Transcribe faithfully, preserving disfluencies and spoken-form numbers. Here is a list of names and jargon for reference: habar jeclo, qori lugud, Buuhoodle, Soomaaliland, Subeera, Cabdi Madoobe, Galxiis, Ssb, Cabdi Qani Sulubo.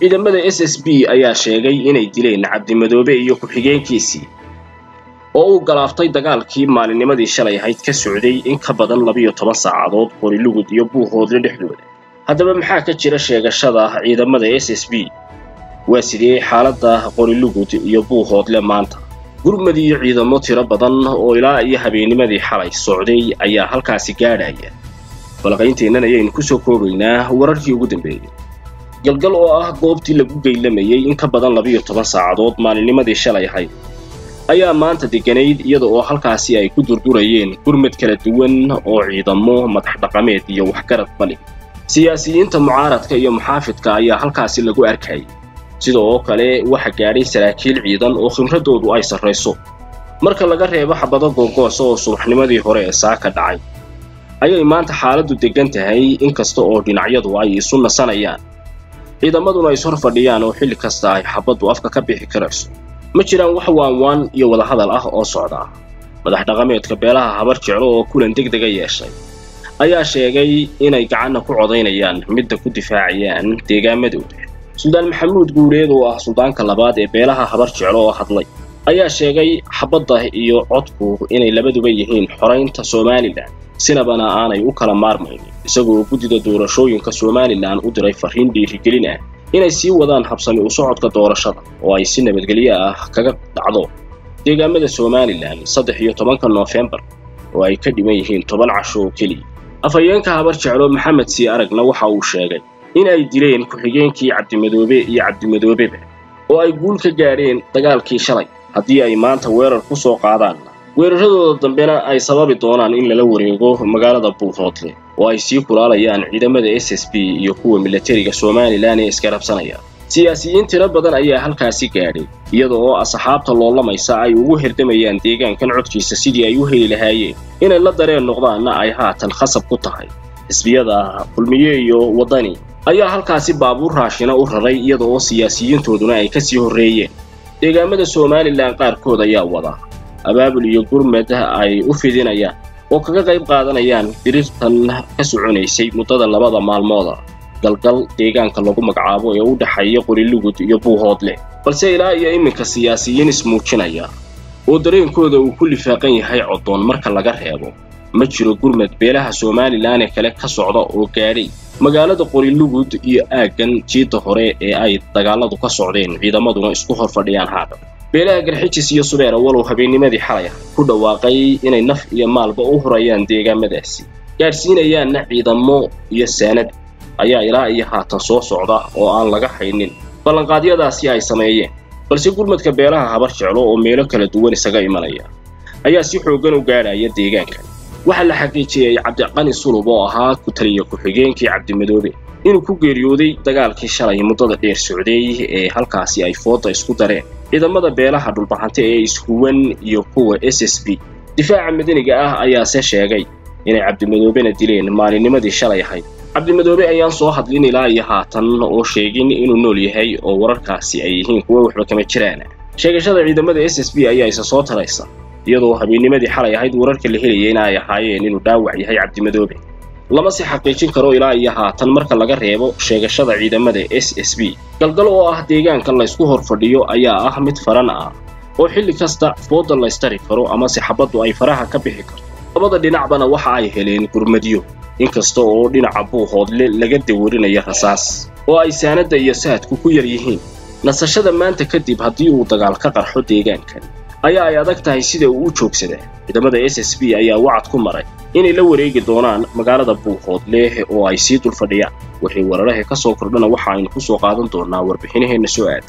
ciidamada S S B ayaa sheegay inay dileen Cabdi Madoobe iyo ku-xigeenkiisii oo uu galaaftay dagaalkii maalinimadii shalay ahayd ka socday in ka badan laba iyo toban saacadood qori lugud iyo buuhoodle dhexdooda. Haddaba maxaa ka jira sheegashada ciidamada S S B waa sidii xaaladda qori lugud iyo buuhoodle maanta. gurmadii ciidamo tiro badan oo ilaa iyo habeennimadii xalay socday ayaa halkaasi gaadhaya. balqaynteena ayaynu ku soo koobaynaa wararkii ugu dambeeyay. galgal oo ah goobtii lagu geylamayay in ka badan laba iyo toban saacadood maalinimadii shalay ahayd ayaa maanta deganayd iyada oo halkaasi ay ku durdurayeen gurmad kala duwan oo ciidamo madax dhaqameed iyo waxgarad bali. siyaasiyiinta mucaaradka iyo muxaafidka ayaa halkaasi lagu arkay. sidoo kale waxa gaaray saraakiil ciidan oo khimradoodu ay sareyso. marka laga reebo xabado googooso oo subaxnimadii hore ee saaka dhacay ayay maanta xaaladdu degan tahay inkasta oo dhinacyadu ay isu nasanayaan. ciidamaduna ay soo fadhiyaan oo xilli kasta ay xabadu afka ka bixi karayso. ma jiraan wax waanwaan iyo wada hadal ah oo socda. madax dhaqameedka beelaha habar jeclo oo kulan degdeg ah yeeshay ayaa sheegay inay gacan ku codeynayaan midda ku difaacayaan deegaamadooda. سلطان محمود قوليد واه سلطان كلاباد اي بيلاها حبر جعلوه حدلي ايا شاقاي حبضه ايو عطبوه اناي لابدو بيهين حرين تا سومالي لان سنبانا آناي اوكالا مارمين اساقو قدد دورشوين كا سومالي لان ادراي فرهين ديهي قليناه اناي سيوادان حبساني اسوعود كا دورشادا واي سنباد قلياه كاقب دعضوه ديقا مدى سومالي لان صدح ايو طبان كا نوفمبر واي كدي ميهين طبان عشو كلي افايان كا حبر جعلو محمد سي ارق نوحا وشاقاي in ay dileen ku-xigeenkii Cabdi Madoobe iyo Cabdi Madoobe oo ay guul ka gaareen dagaalkii shalay. haddii ay maanta weerar ku soo qaadaan weeraradooda dambena ay sababi doonaan in lala wareego magaalada Buuhoodle oo ay sii kulaalayaan ciidamada S S B iyo kuwa militariga Soomaaliland ee iska rabsanaya. siyaasiyiin tiro badan ayaa halkaasi gaadhay iyadoo asxaabta loolamaysa ay ugu hirdamayaan deegaankan codkiisa sidii ay u heli lahaayeen inay la dareen noqdaan ay haatan khasab ku tahay xisbiyada kulmiye iyo wadani. ayaa halkaasi baabuur raashina u raray iyadoo siyaasiyiintooduna ay ka sii horeeyeen. deegaamada Soomaaliland qaarkood ayaa wada abaabul iyo gurmad ay u fidinayaan oo kaga qayb qaadanayaan dirirtan ka soconaysay muddada labada maalmooda galgal deegaanka lagu magacaabo ee u dhaxeeya qori lugud iyo Buuhoodle. balse ilaa iyo iminka siyaasiyiin ismuujinaya oo dareenkooda uu ku lifaaqan yahay codoon marka laga reebo ma jiro gurmad beelaha Soomaaliland ee kale ka socda oo gaadhay magaalada qori lugud iyo aagan jiita hore ee ay dagaaladu ka socdeen ciidamaduna isku hor fadhiyaan haatan. beelaha Galxiis iyo Subeera walow habeennimadii xalay ku dhawaaqay inay naf iyo maalba u horayaan deegaamadaasi. gaarsiinayaan ciidamo iyo saanad ayaa ilaa iyo haatan soo socda oo aan laga haynin ballanqaadyadaasi ay sameeyeen. balse gurmadka beelaha habar jeclo oo meelo kala duwan isaga imanaya ayaa si xoogan u gaaraya deegaanka. waxa la xaqiijiyay Cabdi Qani Sulubo ahaa ku taliye ku-xigeenkii Cabdi Madoobe inuu ku geeriyooday dagaalkii shalay muddada dheer socday ee halkaasi ay fooda isku dareen ciidamada beelaha dhulbaxanta ee iskuwan iyo kuwa S S B. difaaca madaniga ah ayaa se sheegay inay Cabdi Madoobena dileen maalinimadii shalay ahayd. Cabdi Madoobe ayaan soo hadlin ilaa iyo haatan oo sheegin inuu nool yahay oo wararkaasi ay yihiin kuwa waxba kama jiraan. sheegashada ciidamada S S B ayaa isa soo taraysa iyadoo habeennimadii xalay ahayd wararka la heliyayna ay ahaayeen inuu dhaawac yahay Cabdi Madoobe. lama si xaqiijin karo ilaa iyo haatan marka laga reebo sheegashada ciidamada S S B. galgal oo ah deegaanka la isku hor fadhiyo ayaa ah mid faran ah oo xilli kasta fooda la istari karo ama si xabadu ay faraha ka bixi karto. labada dhinacbana waxa ay heleen gurmadiyo inkasta oo dhinaca Buuhoodle laga dawarinayo rasaas oo ay saanada iyo saadku ku yar yihiin. nasashada maanta kadib haddii uu dagaal ka qarxo deegaankan ayaa ay adag tahay sida uu u joogsaday. ciidamada S S B ayaa wacad ku maray inay la wareegi doonaan magaalada Buuhoodle oo ay sii dul fadhiyaan. wixii wararka ka soo kordhana waxa aynu ku soo qaadan doonaa warbixinaheena soo aaday.